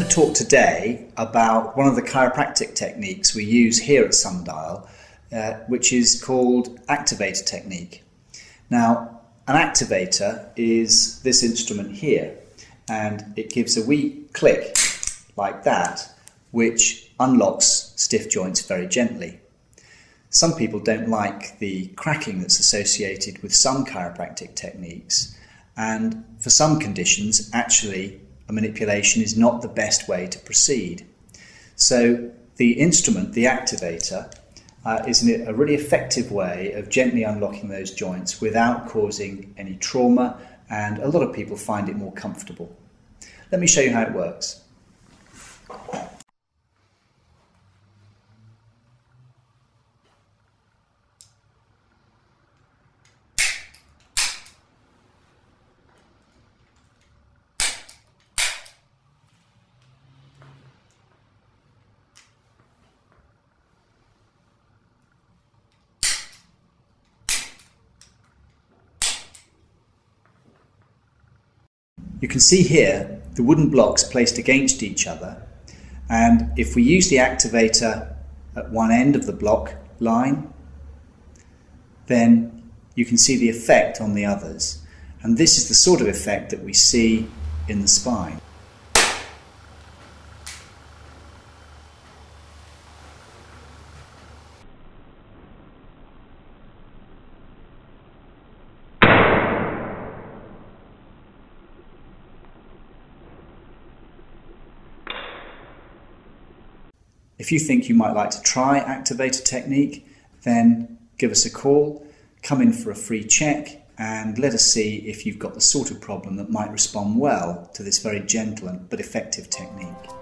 going to talk today about one of the chiropractic techniques we use here at Sundial, which is called activator technique. Now, an activator is this instrument here, and it gives a wee click like that, which unlocks stiff joints very gently. Some people don't like the cracking that's associated with some chiropractic techniques, and for some conditions, actually, a manipulation is not the best way to proceed. So the instrument, the activator, is a really effective way of gently unlocking those joints without causing any trauma, and a lot of people find it more comfortable. Let me show you how it works. You can see here the wooden blocks placed against each other, and if we use the activator at one end of the block line, then you can see the effect on the others, and this is the sort of effect that we see in the spine. If you think you might like to try activator technique, then give us a call, come in for a free check, and let us see if you've got the sort of problem that might respond well to this very gentle but effective technique.